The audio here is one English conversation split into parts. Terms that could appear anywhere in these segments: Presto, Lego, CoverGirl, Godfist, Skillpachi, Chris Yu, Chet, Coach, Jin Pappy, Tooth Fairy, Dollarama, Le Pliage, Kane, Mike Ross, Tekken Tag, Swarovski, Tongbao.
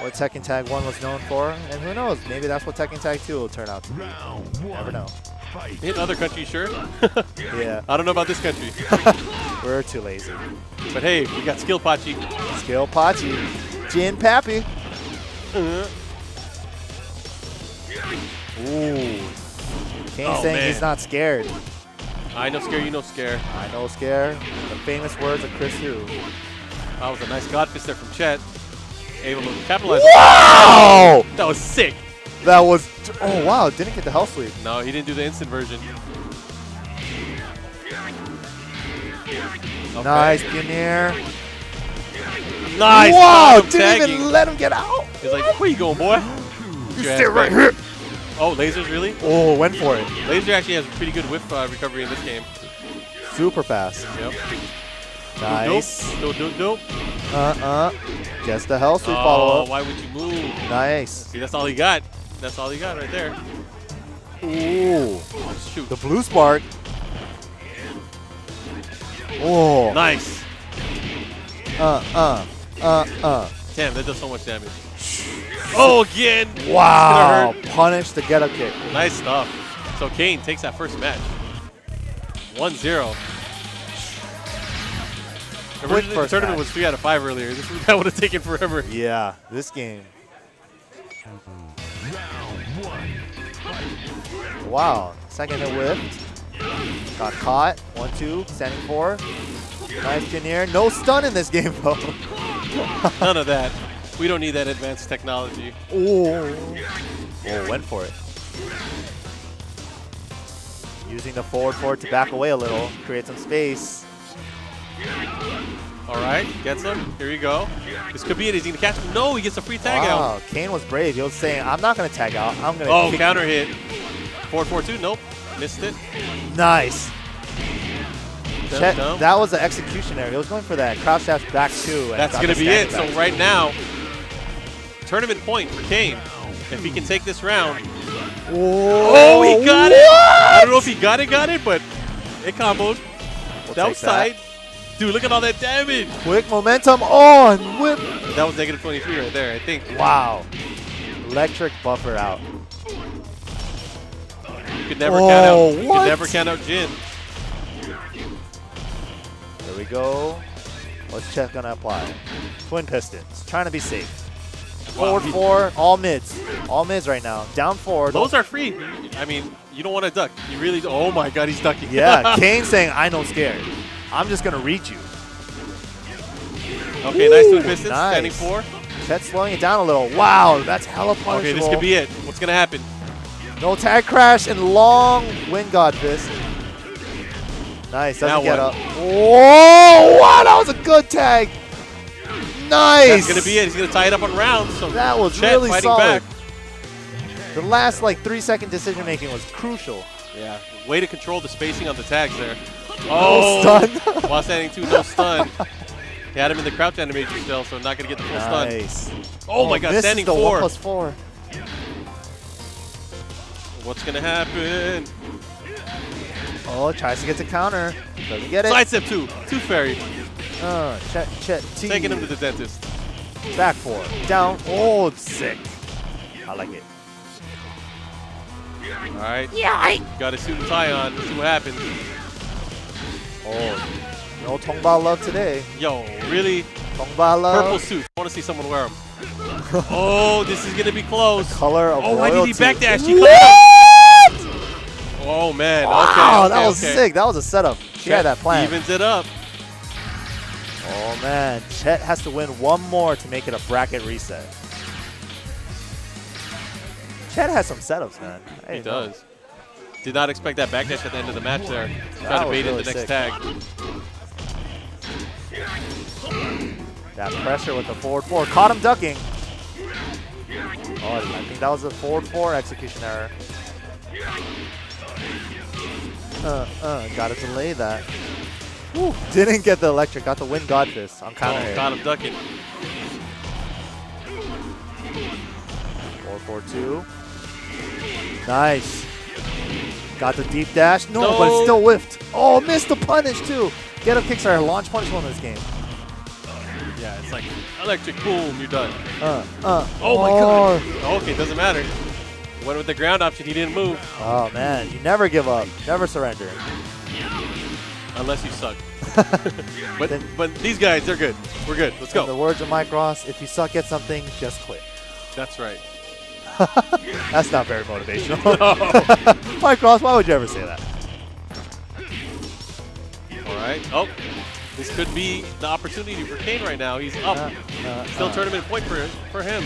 what Tekken Tag 1 was known for, and who knows, maybe that's what Tekken Tag 2 will turn out to be. Never know. In other countries, sure. Yeah. I don't know about this country. We're too lazy. But hey, we got Skillpachi. Skillpachi. Jin Pappy. Ooh. Kane's saying man. He's not scared. I know scare, you know scare. I know scare. The famous words of Chris Yu. That was a nice Godfist there from Chet. Able to capitalize. Wow! That was sick. That was, oh wow, didn't get the health sweep. No, he didn't do the instant version. Okay. Nice, Pioneer. Nice. Wow, didn't tagging. Even let him get out. He's like, where you going, boy? You stay right here. Oh, lasers, really? Oh, went for it. Laser actually has a pretty good whiff recovery in this game. Super fast. Yep. Nice. Nope, nope, nope. Just the health sweep follow-up. Oh, why would you move? Nice. See, that's all he got. That's all he got right there. Ooh. Oh, shoot. The blue spark. Oh. Nice. Damn, that does so much damage. Oh, again. Wow. Punish the get-up kick. Nice stuff. So Kane takes that first match. 1-0. Originally, the tournament was 3 out of 5 earlier. That would have taken forever. Yeah, this game. Wow, second hit whiff. Got caught. 1-2, standing 4. Nice Janier. No stun in this game, though. None of that. We don't need that advanced technology. Oh, went for it. Using the forward forward to back away a little, create some space. All right, gets him. Here we go. This could be it. He's going to catch him. No, he gets a free tag out. Kane was brave. He was saying, I'm not going to tag out. I'm going to kick counter hit. 4-4-2. Nope. Missed it. Nice. Chet, that was the execution error. He was going for that crouch dash back two. That's going to be it. So right now, tournament point for Kane. If he can take this round. Oh, he got it. I don't know if he got it, but it comboed. That was tight. Dude, look at all that damage. Quick momentum on whip. That was negative 23 right there, I think. Wow. Electric buffer out. You could never count out. You could never count out Jin. There we go. Let's check on apply. Twin pistons. Trying to be safe. Forward four, all mids. All mids right now. Down forward. Those are free. I mean, you don't want to duck. You really do. Oh my god, he's ducking. Yeah, Kane's saying I know scared. I'm just going to reach you. Okay, nice two distance. Nice. Standing four. Chet's slowing it down a little. Wow, that's hella punishable. Okay, this could be it. What's going to happen? No tag crash and long wind god fist. Nice, doesn't get up. Whoa, wow, that was a good tag. Nice. That's going to be it. He's going to tie it up on rounds. So that was Chet really solid. Back. The last like 3-second decision making was crucial. Yeah, way to control the spacing on the tags there. Oh, no stun. While standing two, no stun. He had him in the crouch animation still, so not going to get the full stun. Oh my god, standing the four. 1+4. What's going to happen? Oh, tries to get the counter. Doesn't get it. Side step two. Tooth Fairy. Chet. Taking him to the dentist. Back four. Down. Oh, sick. I like it. All right. Yeah, got a suit and tie on. Let's see what happens. Oh, no Tongbao love today. Yo, really? Tongbao love. Purple suit. I want to see someone wear them. Oh, this is going to be close. The color of royalty. Why did he backdash? What? Oh, man. Wow, okay, that was sick. That was a setup. She had that plan. Evens it up. Oh, man. Chet has to win one more to make it a bracket reset. Chet has some setups, man. He does. Did not expect that backdash at the end of the match there. Try to bait in the next tag. That pressure with the forward four. Caught him ducking. Oh, I think that was a forward four execution error. Gotta delay that. Whew, didn't get the electric. Got the wind god fist on counter. Caught him ducking. 4-4-2. Nice. Got the deep dash. No, but it's still whiffed. Oh, missed the punish, too. Get-up kicks are launch punishable in this game. Yeah, Yeah, it's like electric, boom, you're done. Oh my god. Okay, doesn't matter. Went with the ground option, he didn't move. Oh man, you never give up, never surrender. Unless you suck. but these guys, they're good. We're good. Let's go. In the words of Mike Ross, if you suck at something, just quit. That's right. That's not very motivational. No. Mike Ross, why would you ever say that? All right. Oh, this could be the opportunity for Kane right now. He's up. Still tournament point for him.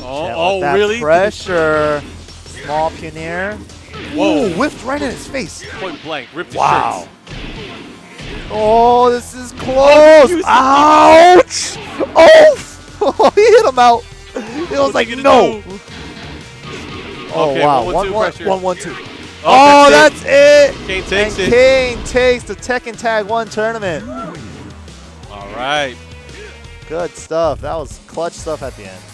Oh, yeah, oh really? Pressure. Small Pioneer. Whoa! Ooh, whiffed right in his face. Point blank, ripped his shirts. Oh, this is close. Oh, ouch! Oh, he hit him out. It was like no. Oh okay, wow! 1-1-2. Oh, that's it. Kane takes it. Kane takes the Tekken Tag 1 tournament. All right. Good stuff. That was clutch stuff at the end.